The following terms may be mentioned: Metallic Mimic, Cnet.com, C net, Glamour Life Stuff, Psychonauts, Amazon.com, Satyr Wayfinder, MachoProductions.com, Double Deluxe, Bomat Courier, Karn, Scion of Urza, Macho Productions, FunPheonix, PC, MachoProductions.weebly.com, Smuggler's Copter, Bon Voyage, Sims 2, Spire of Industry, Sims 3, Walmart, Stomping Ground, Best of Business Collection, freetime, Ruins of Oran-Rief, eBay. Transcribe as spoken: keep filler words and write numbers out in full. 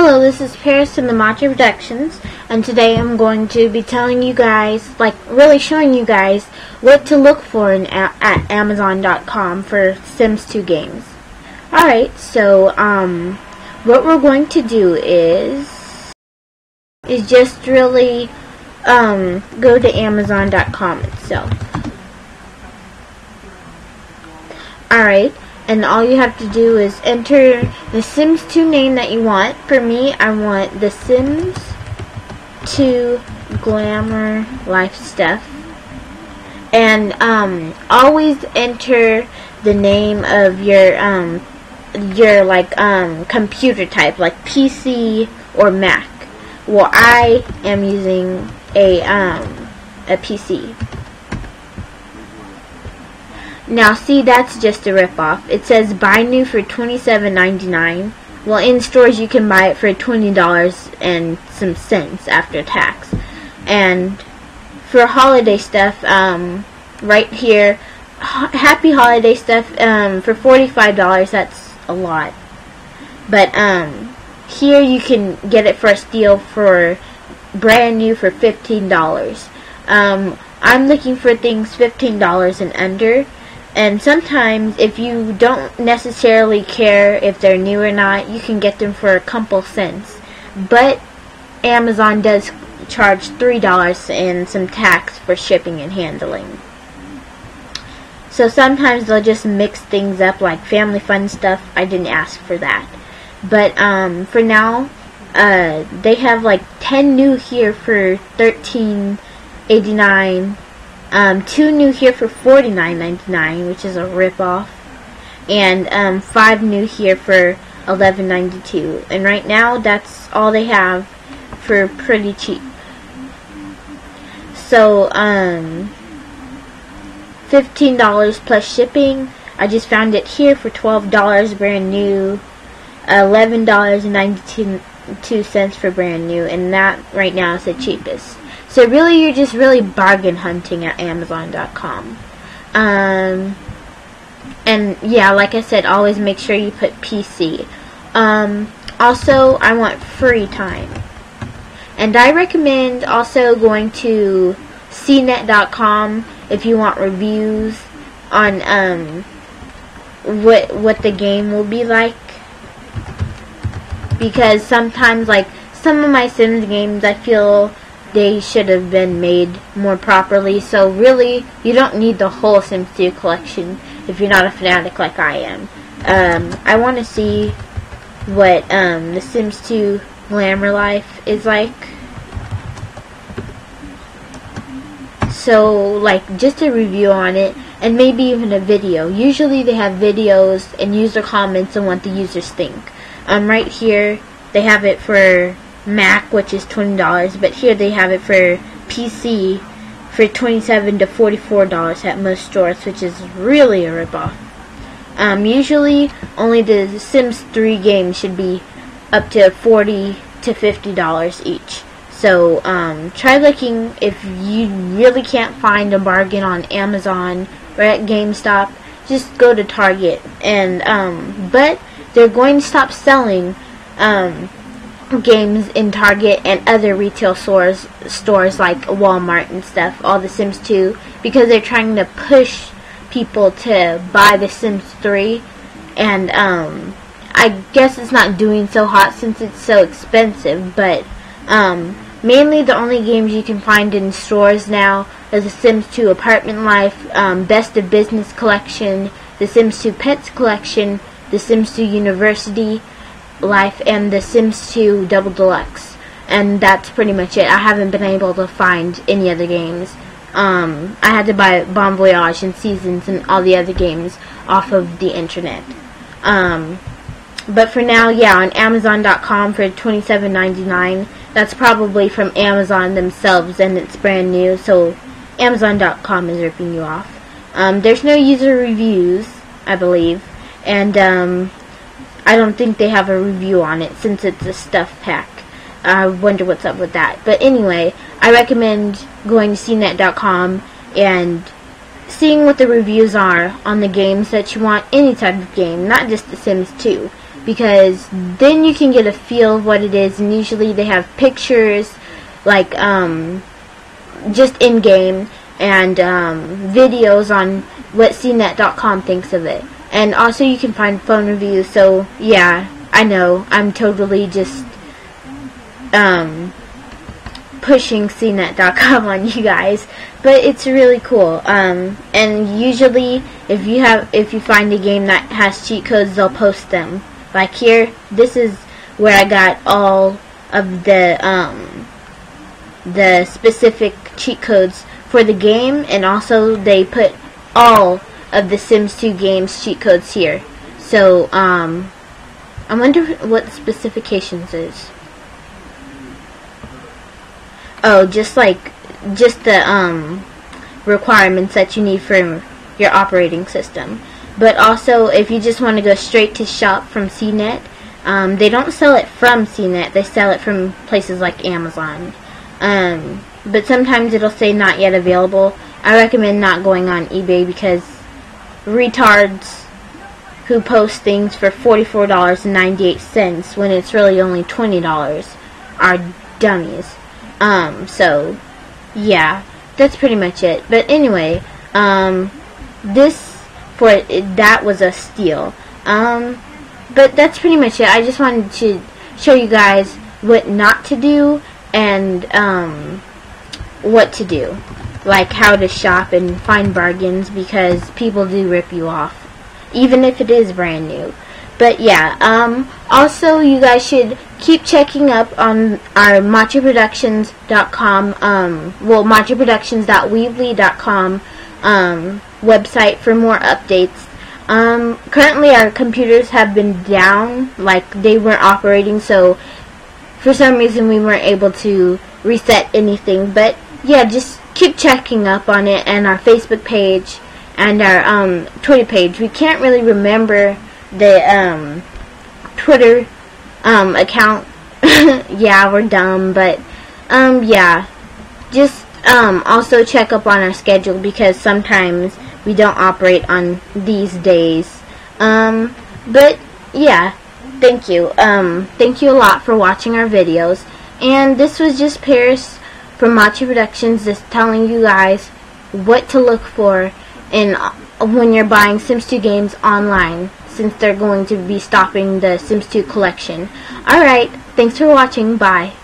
Hello, this is Paris from the Macho Productions, and today I'm going to be telling you guys, like really showing you guys, what to look for in, at Amazon dot com for Sims two games. Alright, so um, what we're going to do is, is just really um, go to Amazon dot com itself. Alright. And all you have to do is enter the Sims two name that you want. For me, I want the Sims two Glamour Life Stuff. And um, always enter the name of your um, your like um, computer type, like P C or Mac. Well, I am using a um, a P C. Now see, that's just a ripoff. It says buy new for twenty-seven ninety-nine. Well, in stores you can buy it for twenty dollars and some cents after tax. And for holiday stuff, um, right here, happy holiday stuff um, for forty-five dollars. That's a lot. But um, here you can get it for a steal for brand new for fifteen dollars. Um, I'm looking for things fifteen dollars and under. And sometimes, if you don't necessarily care if they're new or not, you can get them for a couple cents. But Amazon does charge three dollars and some tax for shipping and handling. So sometimes they'll just mix things up, like family fun stuff. I didn't ask for that. But um, for now, uh, they have like ten new here for thirteen eighty-nine. Um, two new here for forty-nine ninety-nine, which is a ripoff, and um, five new here for eleven ninety-two. And right now, that's all they have for pretty cheap. So, um, fifteen dollars plus shipping. I just found it here for twelve dollars brand new, eleven ninety-two for brand new, and that right now is the cheapest. So really, you're just really bargain hunting at Amazon dot com. Um, and yeah, like I said, always make sure you put P C. Um, also, I want free time. And I recommend also going to C net dot com if you want reviews on um, what, what the game will be like. Because sometimes, like, some of my Sims games, I feel they should have been made more properly. So really, you don't need the whole Sims two collection if you're not a fanatic like I am. Um, I want to see what um, the Sims two Glamour Life is like. So, like, just a review on it, and maybe even a video. Usually they have videos and user comments on what the users think. Um, right here, they have it for Mac, which is twenty dollars, but here they have it for P C for twenty-seven to forty-four dollars at most stores, which is really a ripoff. Um, usually, only the Sims three games should be up to forty to fifty dollars each. So, um, try looking if you really can't find a bargain on Amazon or at GameStop. Just go to Target, and um, but they're going to stop selling um. games in Target and other retail stores stores like Walmart and stuff, all the Sims two, because they're trying to push people to buy the Sims three, and um, I guess it's not doing so hot since it's so expensive, but um, mainly the only games you can find in stores now is the Sims two Apartment Life, um, Best of Business Collection, the Sims two Pets Collection, the Sims two University Life, and the Sims two Double Deluxe, and that's pretty much it. I haven't been able to find any other games. Um, I had to buy Bon Voyage and Seasons and all the other games off of the internet. Um, but for now, yeah, on Amazon dot com for twenty-seven ninety-nine. That's probably from Amazon themselves, and it's brand new, so Amazon dot com is ripping you off. Um, there's no user reviews, I believe, and um, I don't think they have a review on it since it's a stuff pack. I wonder what's up with that. But anyway, I recommend going to C net dot com and seeing what the reviews are on the games that you want, any type of game, not just the Sims two. because then you can get a feel of what it is, and usually they have pictures, like um, just in-game, and um, videos on what C net dot com thinks of it. And also you can find phone reviews, so yeah, I know, I'm totally just um, pushing C net dot com on you guys, but it's really cool. Um, and usually if you have, if you find a game that has cheat codes, they'll post them. Like here, this is where I got all of the um, the specific cheat codes for the game, and also they put all of the Sims two game's cheat codes here. So, um, I wonder what the specifications is. Oh, just like, just the, um, requirements that you need for your operating system. But also, if you just want to go straight to shop from C net, um, they don't sell it from C net, they sell it from places like Amazon. Um, but sometimes it'll say not yet available. I recommend not going on eBay because retards who post things for forty-four dollars and ninety-eight cents when it's really only twenty dollars are dummies. Um, so, yeah, that's pretty much it. But anyway, um, this, for it, that was a steal. Um, but that's pretty much it. I just wanted to show you guys what not to do and, um, what to do. Like how to shop and find bargains, because people do rip you off, even if it is brand new. But yeah, um, also you guys should keep checking up on our Macho Productions dot com, um, well, Macho Productions dot weebly dot com um, website for more updates. Um, currently our computers have been down, like they weren't operating, so for some reason we weren't able to reset anything, but yeah, just keep checking up on it, and our Facebook page and our um, Twitter page. We can't really remember the um, Twitter um, account. Yeah, we're dumb, but um, yeah, just um, also check up on our schedule, because sometimes we don't operate on these days. Um, but yeah, thank you. Um, thank you a lot for watching our videos, and this was just Paris from Macho Productions, just telling you guys what to look for in when you're buying Sims two games online, since they're going to be stopping the Sims two collection. Alright, thanks for watching, bye.